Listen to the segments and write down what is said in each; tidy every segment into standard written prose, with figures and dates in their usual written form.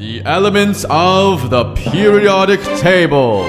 The elements of the periodic table.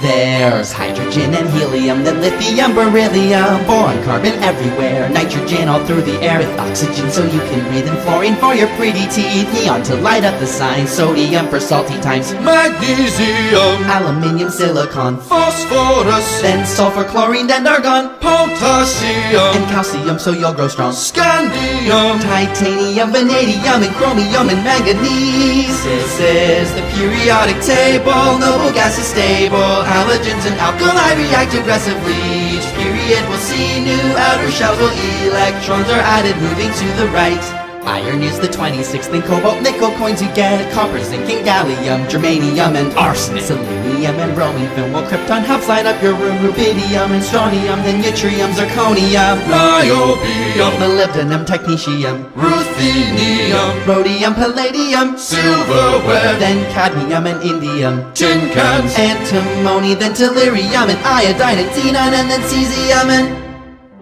There's hydrogen and helium, then lithium, beryllium, boron, carbon everywhere, nitrogen all through the air with oxygen so you can breathe, and fluorine for your pretty teeth, neon to light up the sign, sodium for salty times, magnesium, aluminium, silicon, phosphorus, then sulfur, chlorine, then argon, potassium, and calcium so you'll grow strong, scandium, titanium, vanadium, and chromium, and manganese. This is the periodic table. Noble gas is stable. Halogens and alkali react aggressively. Each period will see new outer shells while electrons are added, moving to the right. Iron is the 26th, and cobalt, nickel, coins you get, copper, zinc, and gallium, germanium, and arsenic, selenium, and bromine, thermal, krypton, halves light up your room, rubidium, and strontium, then yttrium, zirconium, niobium, molybdenum, technetium, ruthenium, rhodium, palladium, silverware, then cadmium, and indium, tin cans, antimony, then tellurium, and iodine, and xenon, and then cesium, and...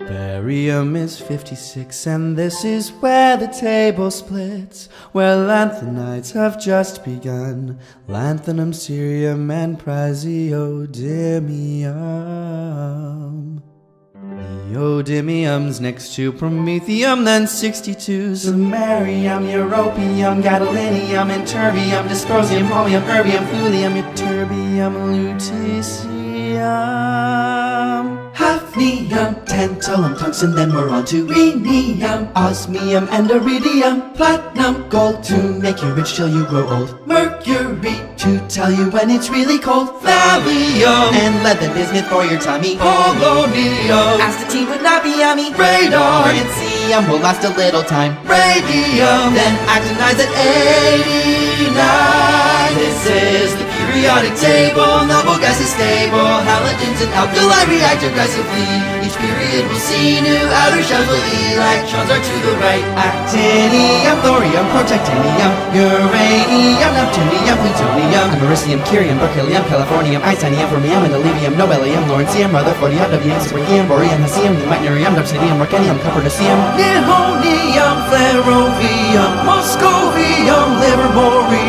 Barium is 56, and this is where the table splits, where lanthanides have just begun, lanthanum, cerium, and praseodymium. Neodymium's next to Promethium, then 62, Samarium, Europium, Gadolinium, and Terbium, Dysprosium, Holmium, Erbium, Thulium, Ytterbium, Lutetium, Hafnium, Tantalum, tungsten, then we're on to Rhenium, Osmium, and Iridium, platinum, gold to make you rich till you grow old, mercury to tell you when it's really cold, Thallium, and lead and bismuth for your tummy, Polonium, Astatine would not be yummy, radon, Rhenium will last a little time, radium, then actinides at 89. This is the periodic table. Noble gas is stable. Halogens and alkali react aggressively. Each period will see new outer shells with electrons are to the right. Actinium, thorium, protactinium, uranium, neptunium, plutonium, americium, curium, berkelium, californium, einsteinium, fermium, mendelevium, nobelium, lawrencium, rutherfordium, dysprosium, borium, hafnium, ytterbium, dysprosium, rhenium, copernicium, nihonium, ferrovium, moscovium, livermorium,